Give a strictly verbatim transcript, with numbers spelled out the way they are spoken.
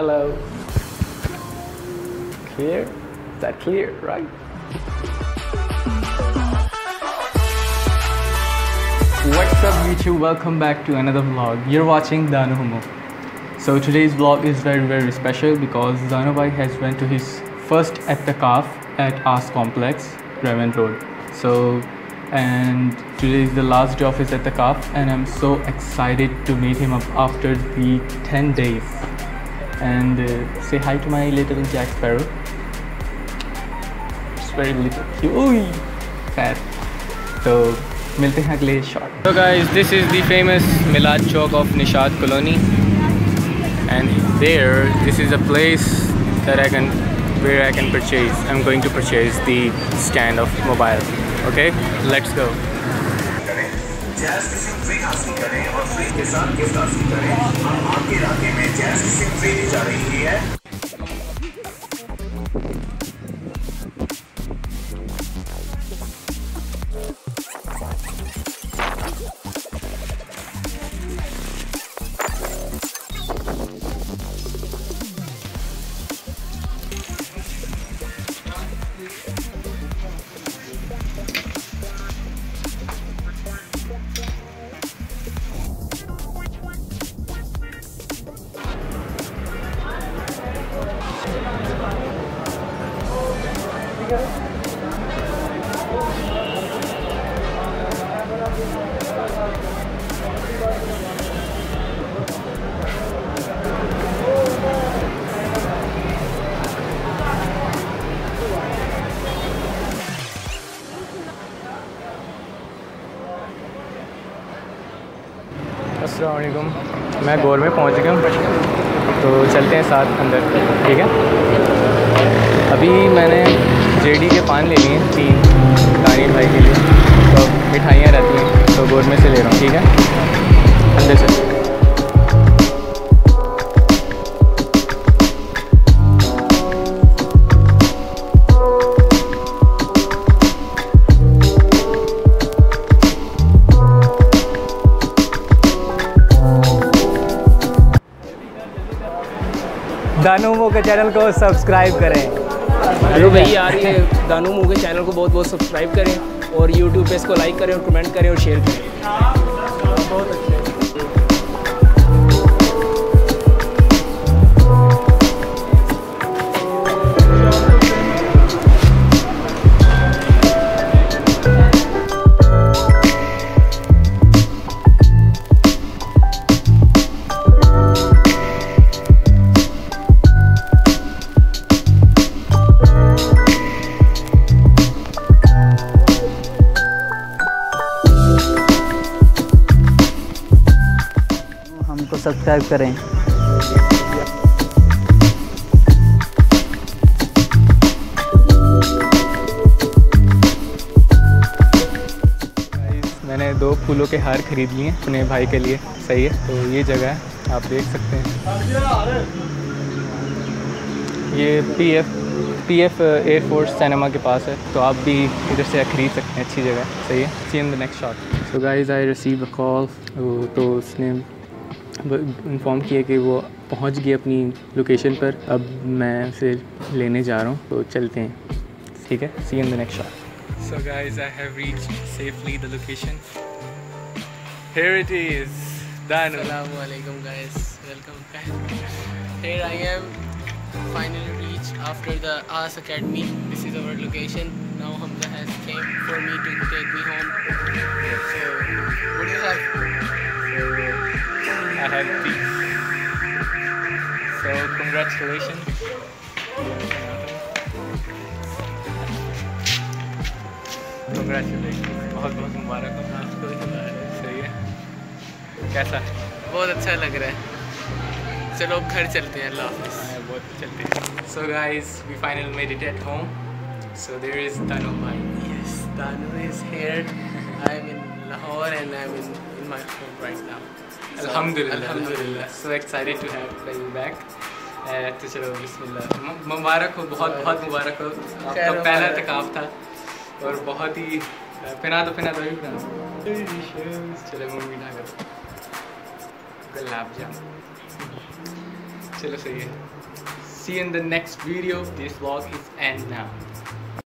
Hello. Clear? Is that clear, right? What's up YouTube, welcome back to another vlog. You're watching Danu Hammu. So today's vlog is very very special because Danu bhai has went to his first Aeteqaf at Aas Complex, Raven Road. So, and today is the last day of his Aeteqaf and I'm so excited to meet him up after the ten days. And uh, say hi to my little Jack Sparrow. It's very little cute. Ooh, sad. So, milte hain agle shot. So guys, this is the famous Milad Chok of Nishad Colony. And there, this is a place that I can, where I can purchase. I'm going to purchase the stand of mobile. Okay, let's go. Assalamualaikum. मैं गौर में पहुंच गया हूँ, तो चलते हैं साथ अंदर, ठीक है? अभी मैंने जेडी के पान ले लिए हैं, तीन दानी भाई के लिए, तो मिठाइयाँ रहती हैं, तो गौर में से ले रहा हूँ, ठीक है? अंदर से दानु हम्मू के चैनल को सब्सक्राइब करें। हेलो भाई यार, ये दानु हम्मू के चैनल को बहुत बहुत सब्सक्राइब करें और यूट्यूब पे इसको लाइक करें और कमेंट करें और शेयर करें। बहुत अच्छे। सब्सक्राइब करें। मैंने दो फूलों के हार खरीद लिए अपने भाई के लिए, सही है? तो ये जगह है, आप देख सकते हैं। ये पीएफ पीएफ एयरफोर्स सिनेमा के पास है, तो आप भी इधर से खरीद सकते हैं, अच्छी जगह है, सही है? See in the next shot. So guys I receive a call, तो उसने इन्फॉर्म किया कि वो पहुंच गई अपनी लोकेशन पर, अब मैं उसे लेने जा रहा हूं, तो चलते हैं, ठीक है? See in the next shot. So guys, I have reached safely the location, here it is दानु। अस्सलाम वालेकुम guys, welcome back. Here I am finally reach after the आस academy, this is our location. Now Hamza has came for me to take me home, so what do you have? I have peace. So congratulations. Congratulations. बहुत बहुत मुबारक हो आपको। सही है? कैसा? बहुत अच्छा लग रहा है। चलो अब घर चलते हैं। अल्लाह हाफ़िज़। बहुत चलते हैं। So guys, we finally made it at home. So there is Danu bhai. Yes, Danu is here. I'm in Lahore and I'm in, in my home right now. Alhamdulillah, alhamdulillah. So excited to have you back. तो चलो बिस्मिल्लाह, मुबारक हो, बहुत बहुत मुबारक हो। आपका पहला एतेकाफ था और बहुत ही पिना तो पिना तो ही पिना। चलो मम्मी ना करो गुलाब जामुन। चलो सही है. See you in the next video. This vlog is end now.